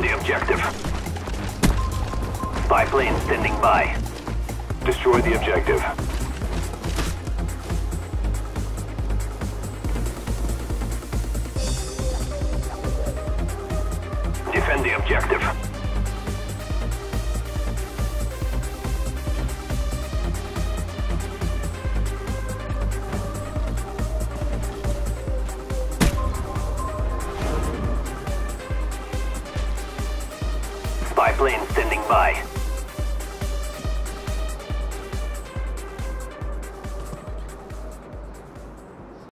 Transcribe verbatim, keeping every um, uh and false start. Defend the objective. Spy plane standing by. Destroy the objective. Defend the objective. Spy plane standing by.